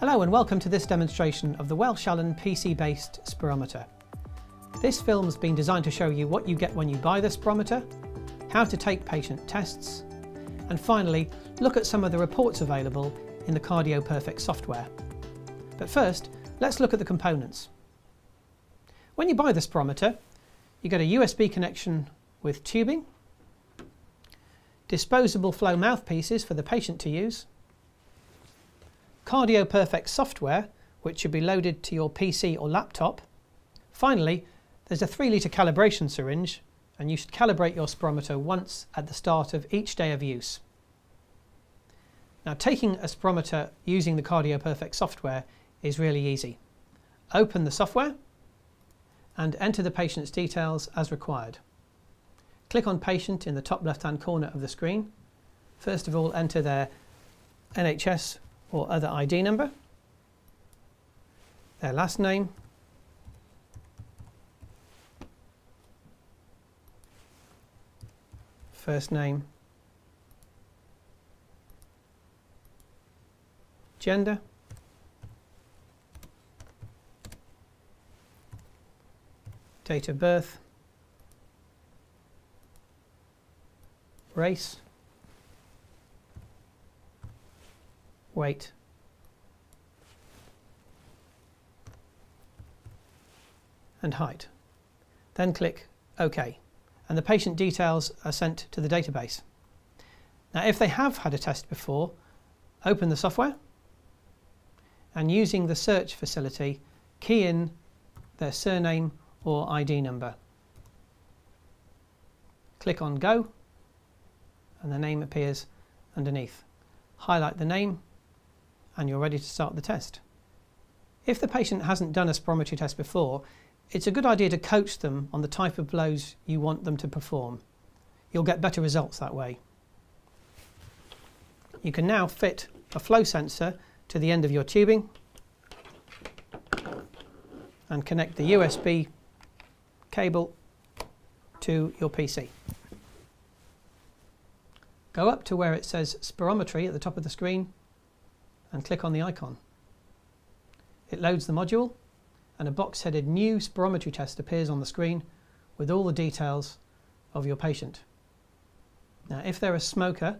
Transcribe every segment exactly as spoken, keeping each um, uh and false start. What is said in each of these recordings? Hello and welcome to this demonstration of the Welch Allyn P C-based spirometer. This film's been designed to show you what you get when you buy the spirometer, how to take patient tests, and finally look at some of the reports available in the CardioPerfect software. But first, let's look at the components. When you buy the spirometer, you get a U S B connection with tubing, disposable flow mouthpieces for the patient to use, CardioPerfect software, which should be loaded to your P C or laptop. Finally, there's a three litre calibration syringe, and you should calibrate your spirometer once at the start of each day of use. Now, taking a spirometer using the CardioPerfect software is really easy. Open the software and enter the patient's details as required. Click on Patient in the top left-hand corner of the screen. First of all, enter their N H S or other I D number, their last name, first name, gender, date of birth, race, weight. And height. Then click OK, and the patient details are sent to the database. Now, if they have had a test before, open the software and, using the search facility, key in their surname or I D number. Click on Go, and the name appears underneath. Highlight the name and you're ready to start the test. If the patient hasn't done a spirometry test before, it's a good idea to coach them on the type of blows you want them to perform. You'll get better results that way. You can now fit a flow sensor to the end of your tubing and connect the U S B cable to your P C. Go up to where it says Spirometry at the top of the screen and click on the icon. It loads the module and a box headed New Spirometry Test appears on the screen with all the details of your patient. Now, if they're a smoker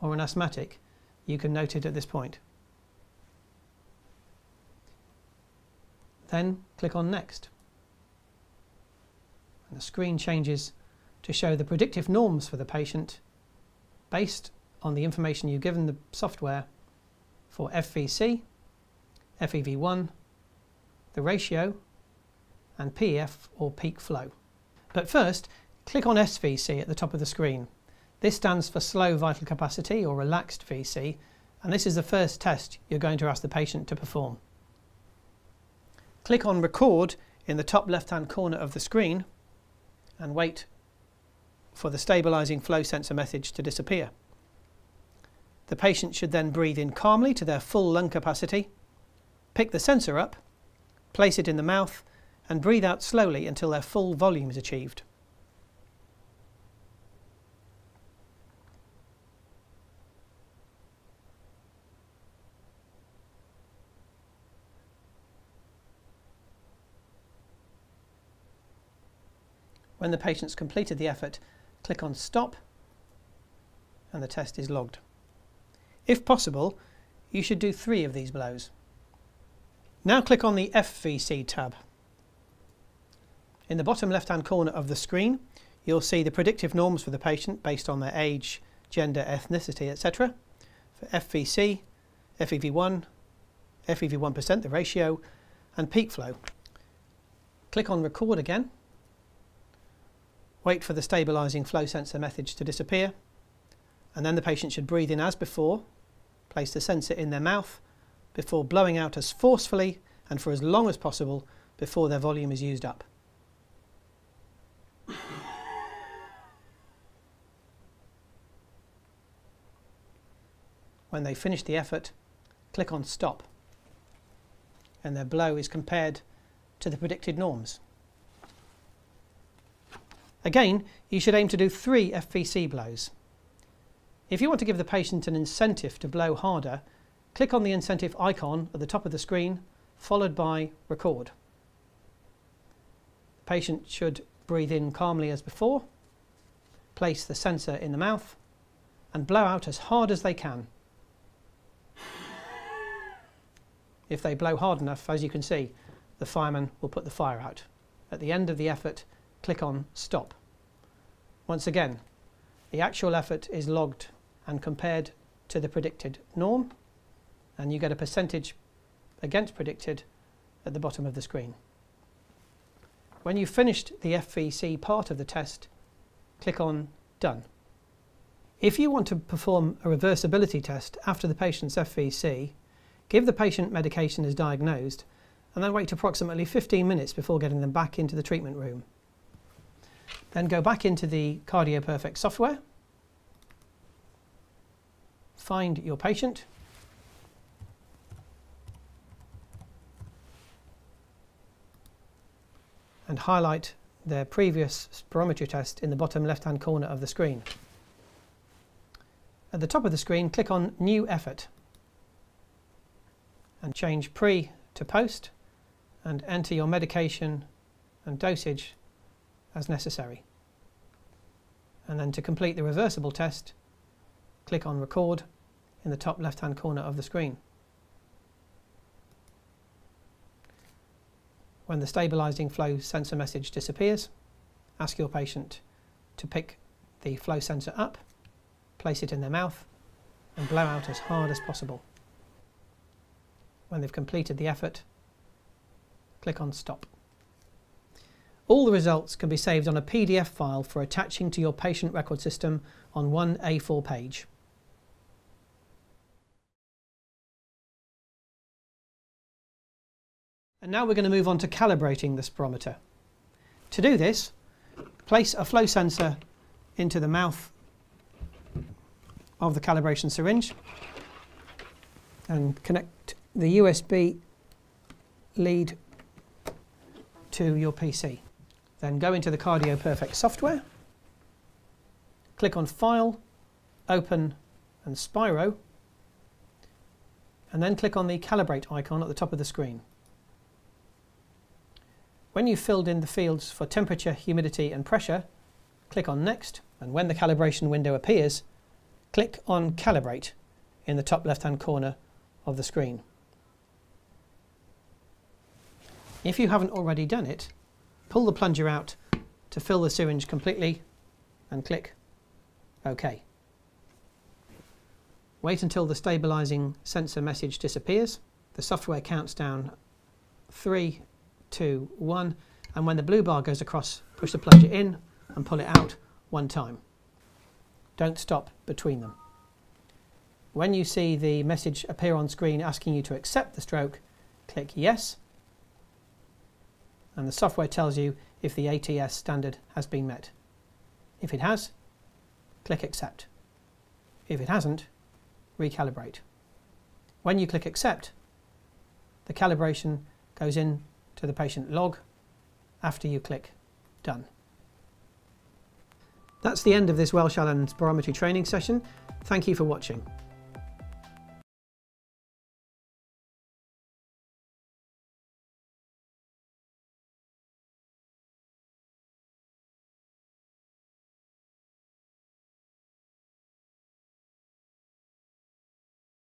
or an asthmatic, you can note it at this point. Then click on Next. And the screen changes to show the predictive norms for the patient based on the information you've given the software for F V C, F E V one, the ratio, and P E F or peak flow. But first, click on S V C at the top of the screen. This stands for slow vital capacity or relaxed V C, and this is the first test you're going to ask the patient to perform. Click on Record in the top left-hand corner of the screen and wait for the stabilising flow sensor message to disappear. The patient should then breathe in calmly to their full lung capacity, pick the sensor up, place it in the mouth and breathe out slowly until their full volume is achieved. When the patient's completed the effort, click on Stop and the test is logged. If possible, you should do three of these blows. Now click on the F V C tab. In the bottom left-hand corner of the screen, you'll see the predictive norms for the patient based on their age, gender, ethnicity, et cetera for F V C, F E V one, F E V one percent, the ratio, and peak flow. Click on Record again. Wait for the stabilising flow sensor message to disappear, and then the patient should breathe in as before, place the sensor in their mouth before blowing out as forcefully and for as long as possible before their volume is used up. When they finish the effort, click on Stop, and their blow is compared to the predicted norms. Again, you should aim to do three F V C blows. If you want to give the patient an incentive to blow harder, click on the incentive icon at the top of the screen, followed by record. The patient should breathe in calmly as before, place the sensor in the mouth, and blow out as hard as they can. If they blow hard enough, as you can see, the fireman will put the fire out. At the end of the effort, click on Stop. Once again, the actual effort is logged and compared to the predicted norm, and you get a percentage against predicted at the bottom of the screen. When you've finished the F V C part of the test, click on Done. If you want to perform a reversibility test after the patient's F V C, give the patient medication as diagnosed and then wait approximately fifteen minutes before getting them back into the treatment room. Then go back into the CardioPerfect software, find your patient, and highlight their previous spirometry test in the bottom left-hand corner of the screen. At the top of the screen, click on New Effort and change pre to post and enter your medication and dosage as necessary. And then to complete the reversible test, click on Record in the top left-hand corner of the screen. When the stabilizing flow sensor message disappears, ask your patient to pick the flow sensor up, place it in their mouth, and blow out as hard as possible. When they've completed the effort, click on Stop. All the results can be saved on a P D F file for attaching to your patient record system on one A four page. And now we're going to move on to calibrating the spirometer. To do this, place a flow sensor into the mouth of the calibration syringe and connect the U S B lead to your P C. Then go into the CardioPerfect software, click on File, Open and Spiro, and then click on the Calibrate icon at the top of the screen. When you've filled in the fields for temperature, humidity and pressure, click on Next, and when the calibration window appears, click on Calibrate in the top left-hand corner of the screen. If you haven't already done it, pull the plunger out to fill the syringe completely and click OK. Wait until the stabilizing sensor message disappears. The software counts down three, two, one, and when the blue bar goes across, push the plunger in and pull it out one time. Don't stop between them. When you see the message appear on screen asking you to accept the stroke, click Yes, and the software tells you if the A T S standard has been met. If it has, click Accept. If it hasn't, recalibrate. When you click Accept, the calibration goes in to the patient log after you click Done. That's the end of this Welch Allyn spirometry training session. Thank you for watching.